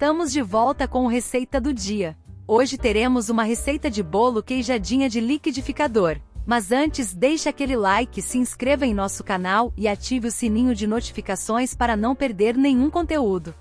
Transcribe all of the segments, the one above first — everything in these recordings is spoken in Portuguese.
Estamos de volta com Receita do Dia. Hoje teremos uma receita de bolo queijadinha de liquidificador. Mas antes, deixa aquele like, se inscreva em nosso canal e ative o sininho de notificações para não perder nenhum conteúdo.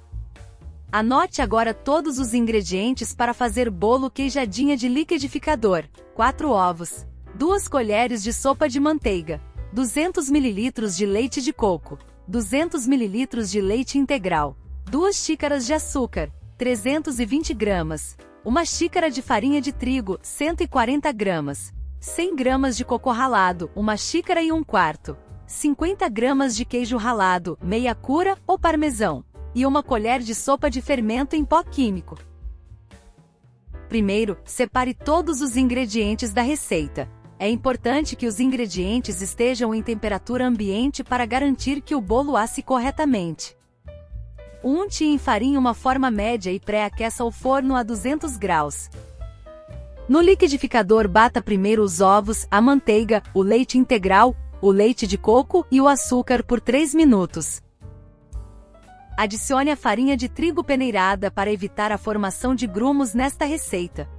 Anote agora todos os ingredientes para fazer bolo queijadinha de liquidificador. 4 ovos, 2 colheres de sopa de manteiga, 200 ml de leite de coco, 200 ml de leite integral, 2 xícaras de açúcar, 320 gramas, 1 xícara de farinha de trigo, 140 gramas, 100 gramas de coco ralado, 1 xícara e um quarto, 50 gramas de queijo ralado, meia cura ou parmesão, e 1 colher de sopa de fermento em pó químico. Primeiro, separe todos os ingredientes da receita. É importante que os ingredientes estejam em temperatura ambiente para garantir que o bolo asse corretamente. Unte e enfarinhe uma forma média e pré-aqueça o forno a 200 graus. No liquidificador, bata primeiro os ovos, a manteiga, o leite integral, o leite de coco e o açúcar por 3 minutos. Adicione a farinha de trigo peneirada para evitar a formação de grumos nesta receita.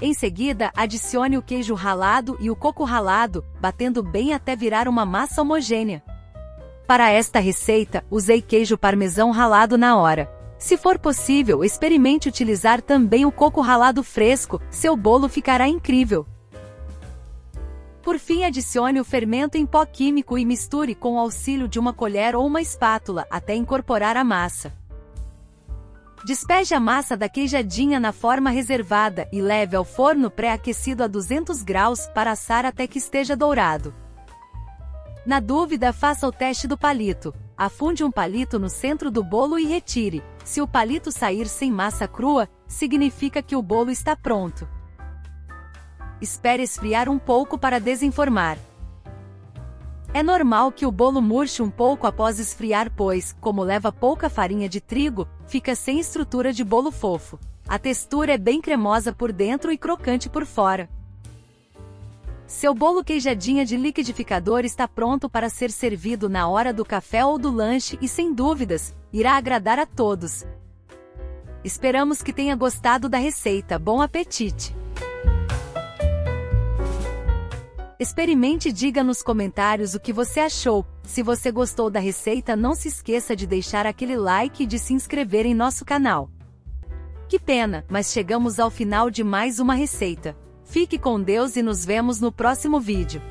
Em seguida, adicione o queijo ralado e o coco ralado, batendo bem até virar uma massa homogênea. Para esta receita, usei queijo parmesão ralado na hora. Se for possível, experimente utilizar também o coco ralado fresco, seu bolo ficará incrível. Por fim, adicione o fermento em pó químico e misture com o auxílio de uma colher ou uma espátula até incorporar a massa. Despeje a massa da queijadinha na forma reservada e leve ao forno pré-aquecido a 200 graus para assar até que esteja dourado. Na dúvida, faça o teste do palito. Afunde um palito no centro do bolo e retire. Se o palito sair sem massa crua, significa que o bolo está pronto. Espere esfriar um pouco para desenformar. É normal que o bolo murche um pouco após esfriar, pois, como leva pouca farinha de trigo, fica sem estrutura de bolo fofo. A textura é bem cremosa por dentro e crocante por fora. Seu bolo queijadinha de liquidificador está pronto para ser servido na hora do café ou do lanche e, sem dúvidas, irá agradar a todos. Esperamos que tenha gostado da receita. Bom apetite! Experimente e diga nos comentários o que você achou. Se você gostou da receita, não se esqueça de deixar aquele like e de se inscrever em nosso canal. Que pena, mas chegamos ao final de mais uma receita. Fique com Deus e nos vemos no próximo vídeo.